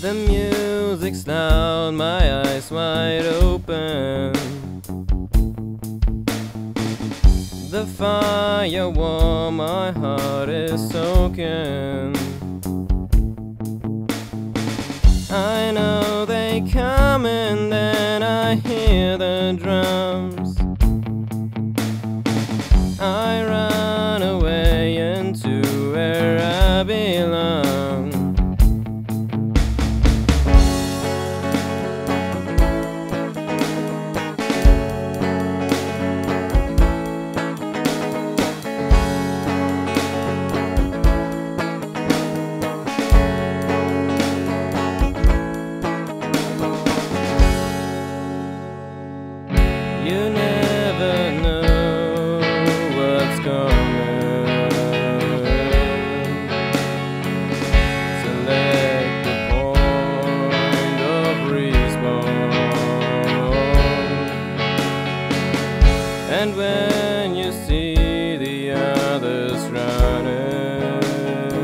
The music's loud, my eyes wide open. The fire warm, my heart is soaking. I know they come and then I hear the drums. I run away into where I belong. You never know what's coming. Select the point of respawn. And when you see the others running,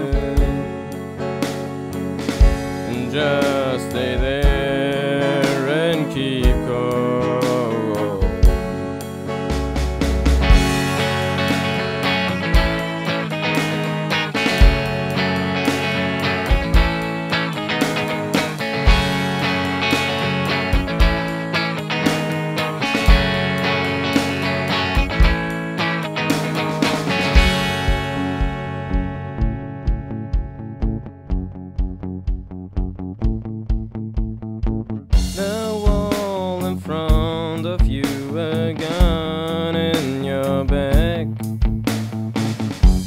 and just stay there and keep going. A gun in your back,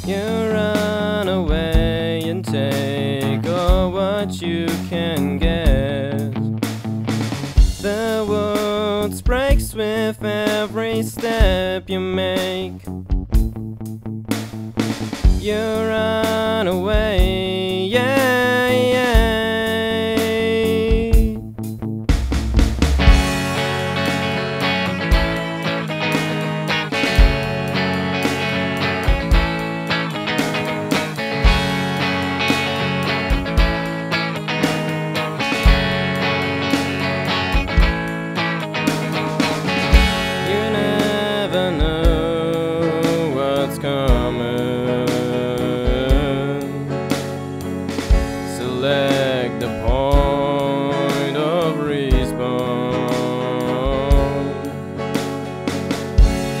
you run away and take all what you can get. The world breaks with every step you make. You run away, select the point of respawn.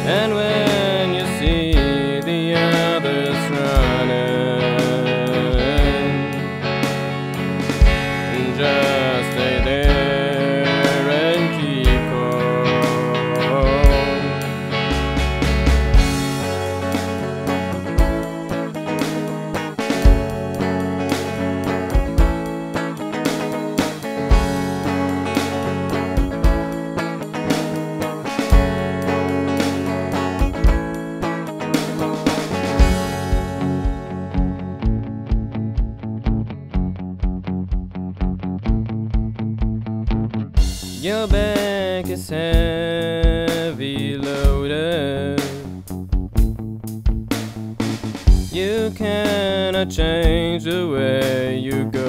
And when you see the others running, just stay there and keep calm. Your back is heavy loaded. You cannot change the way you go.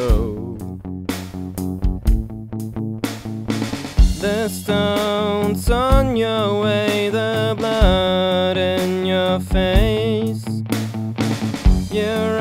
The stones on your way, the blood in your face. You're